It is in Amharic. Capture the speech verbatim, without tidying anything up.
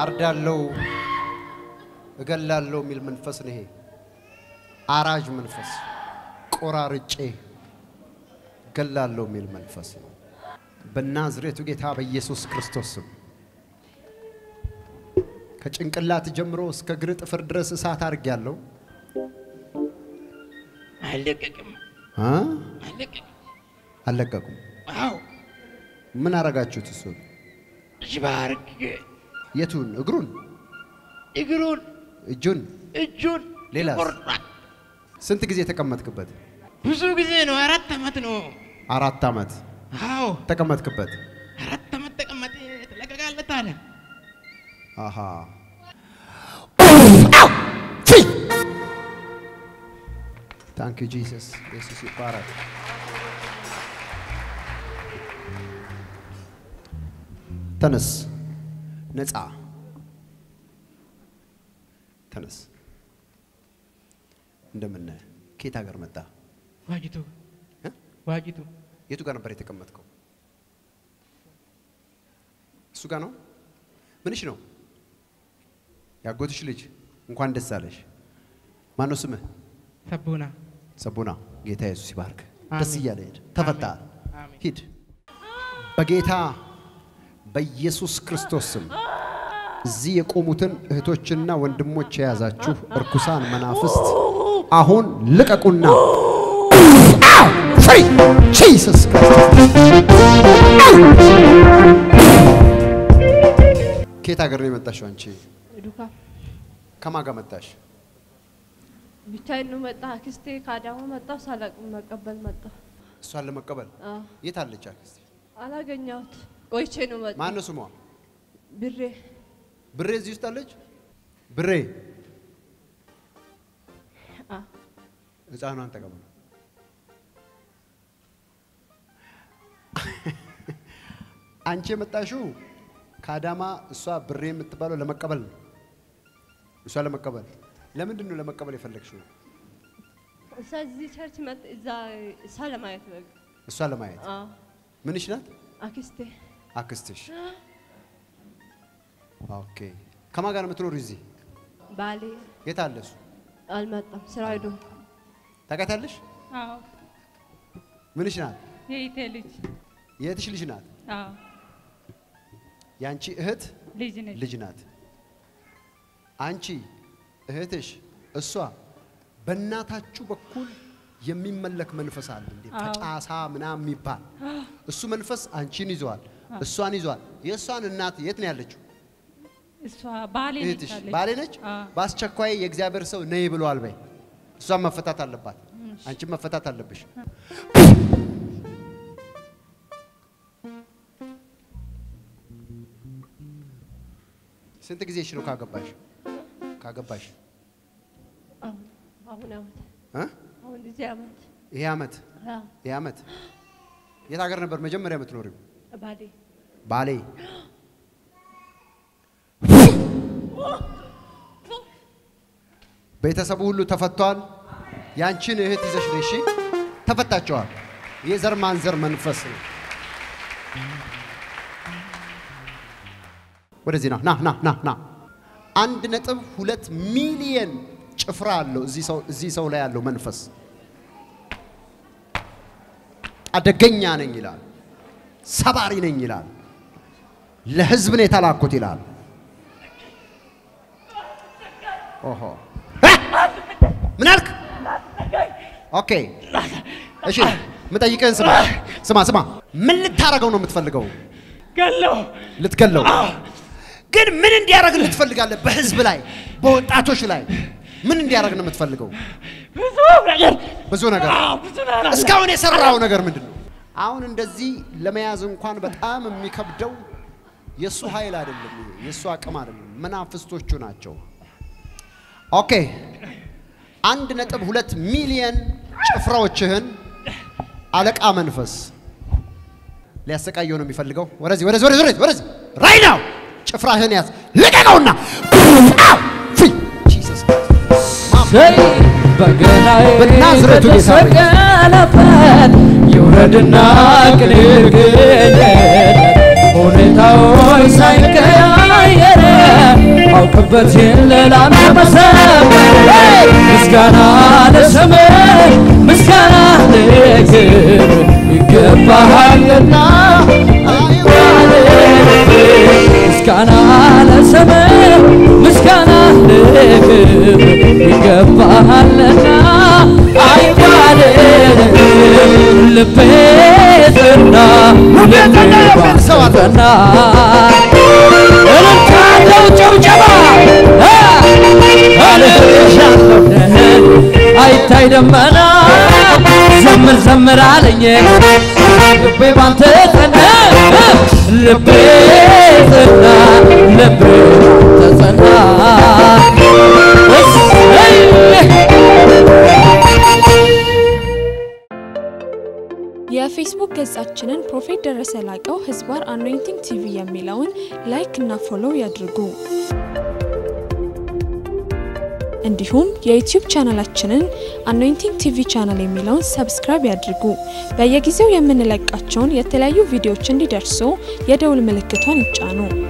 አርዳለው እገላለው ሚል መንፈስ ነው ይሄ አራጅ መንፈስ ቆራርጬ እገላለው ሚል መንፈስ ነው በናዝሬቱ ጌታ በኢየሱስ ክርስቶስ ከጭንቅላት ጀምሮ እስከ ግር ጥፍር ድረስ እሳት አርጋለው አለቀቅም አ አለቀቅም አለቀቅም አው ምን አረጋችሁት እሱ ጅባርክ የቱን እግሩን እግሩን እጁን እጁን ሌላ ስንት ጊዜ ተቀመጥክበት ብዙ ጊዜ ነው አራት አመት ነው አራት አመት አው ተቀመጥክበት አራት አመት ተቀመጥ ተለቀቀለታለ አሃ Thank you Jesus this is your power ተነስ ነጻ ተነስ እንደምን ከታ ጋር መጣ ዋጅቱ ዋጅቱ የቱ ጋር ነበር የተቀመጥከው እሱ ጋር ነው ምንሽ ነው ያጎትሽ ልጅ እንኳን ደስ አለሽ ማን ነው ስምህ ሰቡና ሰቡና ጌታ ኢየሱስ ይባርክ ደስ ይያለህ ተፈታ ሂድ በጌታ በኢየሱስ ክርስቶስም እዚህ የቆሙትን እህቶችና ወንድሞች ያዛችሁ እርኩሳን መናፍስት አሁን ልቀቁና ፍሪ ኢየሱስ ጌታ ጋር ነው መጣሽ አንቺ ዱካ ከማጋ መጣሽ ብቻዬን ነው መጣ አክስቴ ካዳው መጣ ሳላቅ መቀበል መጣ እሷን ለመቀበል የት አለች አክስቴ አላገኛሁት ቆይቼ ነው ማለት ማነው ስሟ ብሬ ብሬ እዚህ ውስጥ አለች ብሬ አ እዛን አንተ ጋር ነው አንቺ መጣሽው ካዳማ እሷ ብሬ የምትባለው ለመቀበል ነው እሷ ለመቀበል ለምንድን ነው ለመቀበል የፈለግሽው እሷ እዚህ ቸርች መጣ እዛ ሰላማየት ነው እሷ ለማየት አ ምንሽ ናት አክስቴ አክስቴሽ ኦኬ ከማን ጋር መጥኖር እዚህ ባሌ የታለሱ አልመጣም ስራይዶ ታቀታለሽ አዎ ምንሽ ናት የይቴ ልጅ የትሽ ልጅ ናት አዎ ያንቺ እህት ልጅ ነች ልጅ ናት አንቺ እህትሽ እሷ በእናታችሁ በኩል የሚመለክ መንፈስ አለ እንዴ ፈጫሳ ምናም ይባል እሱ መንፈስ አንቺን ይዟል እሷን ይዟል የሷን እናት የት ነው ያለችው እሷ ባሌ ነች ባሌ ነች ባስቸኳይ የእግዚአብሔር ሰው ነይ ብሏል በይ እሷን መፈታት አለባት አንቺ መፈታት አለብሽ ስንት ጊዜሽ ነው ካገባሽ ካገባሽ አሁን አሁን አ አሁን እዚህ አመት ይሄ አመት አ ይሄ አመት የት ሀገር ነበር መጀመሪያ የምትኖሪው ባሌ ባሌ ቤተሰቡ ሁሉ ተፈቷል ያንቺን እህት ይዘሽ ነሽ ተፈታቸዋል የዘር ማንዘር መንፈስ ነው ወደዚህ ና ና ና ና ና አንድ ነጥብ ሁለት ሚሊዮን ጭፍራ አለው እዚ ሰው እዚ ሰው ላይ ያለው መንፈስ አደገኛ ነኝ ይላል ሰባሪ ነኝ ይላል ለህዝብ ነው የታላኩት ይላል ኦሆ ምን አልክ ኦኬ እሺ መጣይቀን ስማ ስማ ስማ ምን ልታረገው ነው የምትፈልገው ገለው ልትገለው ግን ምን እንዲያረግ ልትፈልጋለህ በህዝብ ላይ በወጣቶች ላይ ምን እንዲያረግ ነው የምትፈልገው ብዙ ነገር ብዙ ነገር እስካሁን የሰራው ነገር ምንድነው አሁን እንደዚህ ለመያዝ እንኳን በጣም የሚከብደው የሱ ኃይል አይደለም የሱ አቅም አይደለም መናፍስቶቹ ናቸው ኦኬ አንድ ነጥብ ሁለት ሚሊዮን ጭፍራዎችህን አለቃ መንፈስ ሊያሰቃየው ነው የሚፈልገው ወረዚ ወረዚ ወረዚ ወረዚ right now ጭፍራህን ያዝ ልቀቀውና Say, Baganai, Benazret, Sagalapan, you read the knock and you get it. Only Tao, Saikaya, حبتي الليلة ما بسام مسكانة لسمك مسكانة ليك يقبحي النار أيوة عليك مسكانة لسمك مسكانة ليك يقبحي النار أيوة عليك لبيتنا ولبيتنا يا بنت سواتنا أي دمنا زمر زمر علي لبي بانتنا لبي تنا لبي تنا يا فيسبوك جزءاتنا بروفيت درس لايك أو حزبار أنوينتينغ تي في يميلون لايك نا فولو يدرجو እንዲሁም የዩቲዩብ ቻናላችንን አኖይንቲንግ ቲቪ ቻናል የሚለውን ሰብስክራይብ ያድርጉ። በየጊዜው የምንለቃቸውን የተለያዩ ቪዲዮዎች እንዲደርሱ የደውል ምልክቱን ይጫኑ።